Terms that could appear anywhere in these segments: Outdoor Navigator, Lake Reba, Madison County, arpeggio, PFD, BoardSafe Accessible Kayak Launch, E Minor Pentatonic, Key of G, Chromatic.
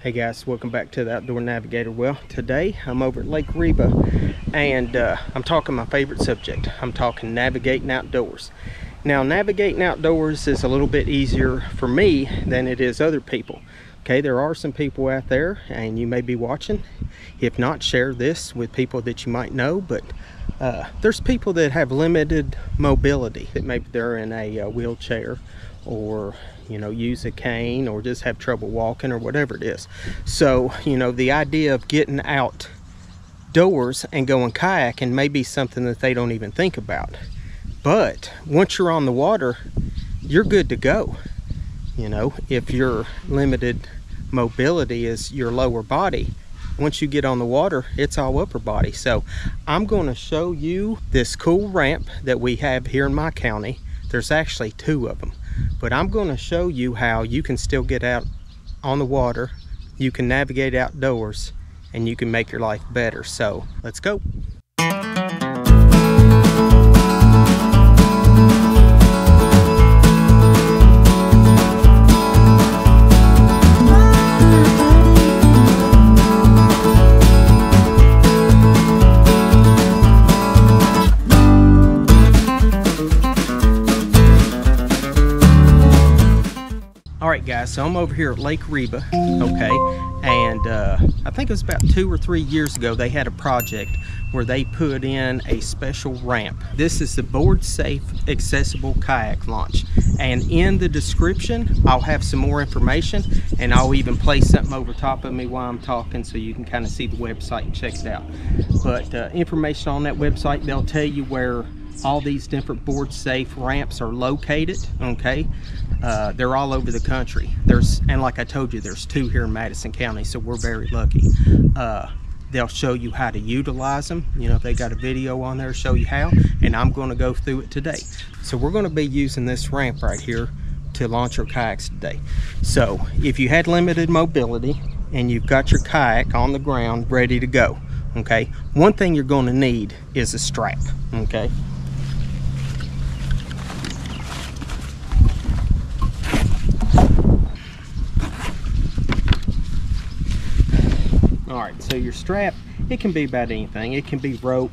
Hey guys, welcome back to the Outdoor Navigator. Well, today I'm over at Lake Reba and I'm talking my favorite subject. I'm talking navigating outdoors. Now, navigating outdoors is a little bit easier for me than it is other people. Okay, there are some people out there and you may be watching. If not, share this with people that you might know, but there's people that have limited mobility. That maybe they're in a wheelchair, or you know, use a cane, or just have trouble walking, or whatever it is. So you know, the idea of getting outdoors and going kayaking may be something that they don't even think about. But once you're on the water, you're good to go. You know, if your limited mobility is your lower body, once you get on the water, it's all upper body. So I'm going to show you this cool ramp that we have here in my county. There's actually two of them, but I'm going to show you how you can still get out on the water, you can navigate outdoors, and you can make your life better. So let's go. Alright guys, so I'm over here at Lake Reba, okay, and I think it was about 2 or 3 years ago they had a project where they put in a special ramp. This is the BoardSafe Accessible Kayak Launch, and in the description I'll have some more information, and I'll even place something over top of me while I'm talking so you can kind of see the website and check it out. But information on that website, they'll tell you where all these different BoardSafe ramps are located, okay? They're all over the country. And like I told you, there's two here in Madison County, so we're very lucky. They'll show you how to utilize them. You know, if they got a video on there, show you how, and I'm gonna go through it today. So we're gonna be using this ramp right here to launch your kayaks today. So if you had limited mobility and you've got your kayak on the ground ready to go, okay? One thing you're gonna need is a strap, okay? Alright, so your strap, it can be about anything. It can be rope.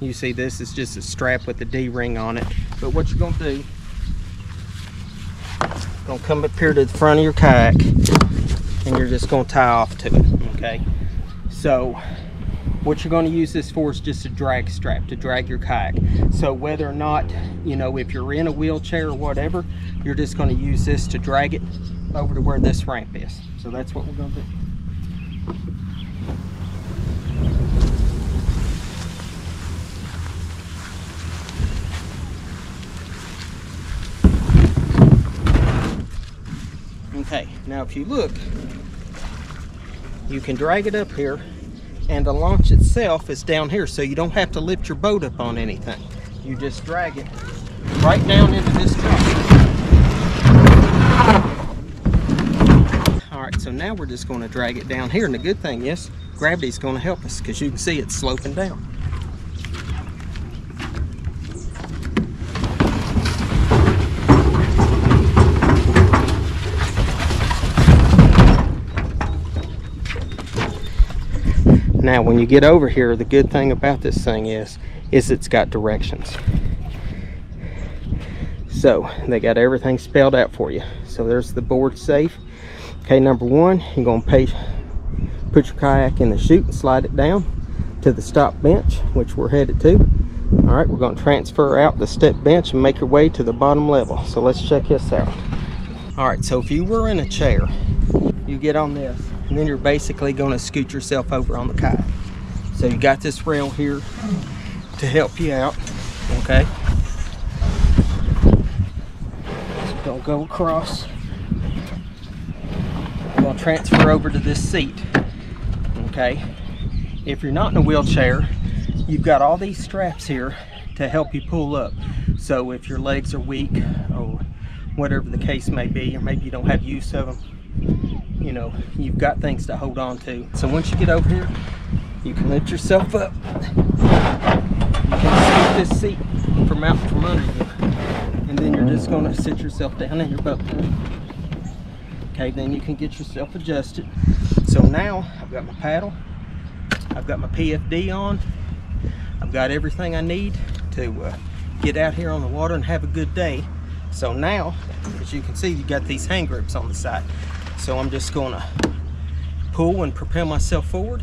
You see, this is just a strap with a D-ring on it. But what you're going to do, you're going to come up here to the front of your kayak, and you're just going to tie off to it, okay? So, what you're going to use this for is just a drag strap to drag your kayak. So whether or not, you know, if you're in a wheelchair or whatever, you're just going to use this to drag it over to where this ramp is. So that's what we're going to do. Okay, now if you look, you can drag it up here, and the launch itself is down here, so you don't have to lift your boat up on anything. You just drag it right down into this truck. Alright, so now we're just going to drag it down here, and the good thing is gravity's going to help us because you can see it's sloping down. Now when you get over here, the good thing about this thing is it's got directions. So they got everything spelled out for you. So there's the BoardSafe. Okay, number one, you're going to put your kayak in the chute and slide it down to the stop bench, which we're headed to. Alright, we're going to transfer out the step bench and make your way to the bottom level. So let's check this out. Alright, so if you were in a chair, you get on this, and then you're basically going to scoot yourself over on the kayak. So you got this rail here to help you out, okay? So don't go across. I'm going to transfer over to this seat, okay? If you're not in a wheelchair, you've got all these straps here to help you pull up. So if your legs are weak or whatever the case may be, or maybe you don't have use of them, you know, you've got things to hold on to. So once you get over here, you can lift yourself up. You can scoot this seat from out from under you. And then you're just gonna sit yourself down in your boat. Okay, then you can get yourself adjusted. So now I've got my paddle, I've got my PFD on, I've got everything I need to get out here on the water and have a good day. So now, as you can see, you got these hand grips on the side. So I'm just gonna pull and propel myself forward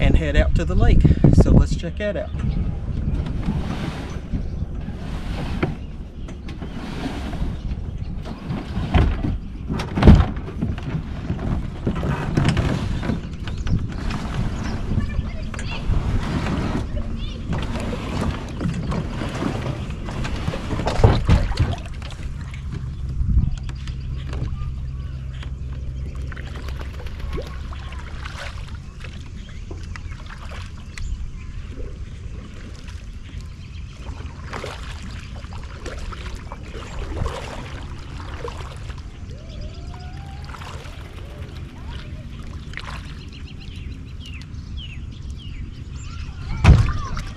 and head out to the lake. So let's check that out.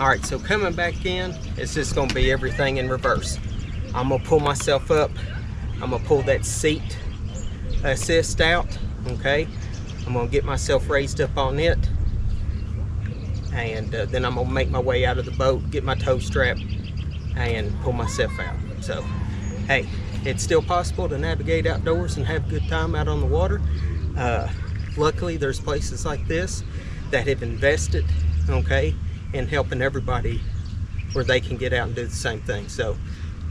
All right, so coming back in, it's just gonna be everything in reverse. I'm gonna pull myself up. I'm gonna pull that seat assist out, okay? I'm gonna get myself raised up on it. And then I'm gonna make my way out of the boat, get my toe strap, and pull myself out. So, hey, it's still possible to navigate outdoors and have a good time out on the water. Luckily, there's places like this that have invested, okay? And helping everybody where they can get out and do the same thing. So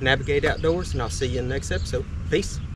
navigate outdoors, and I'll see you in the next episode. Peace.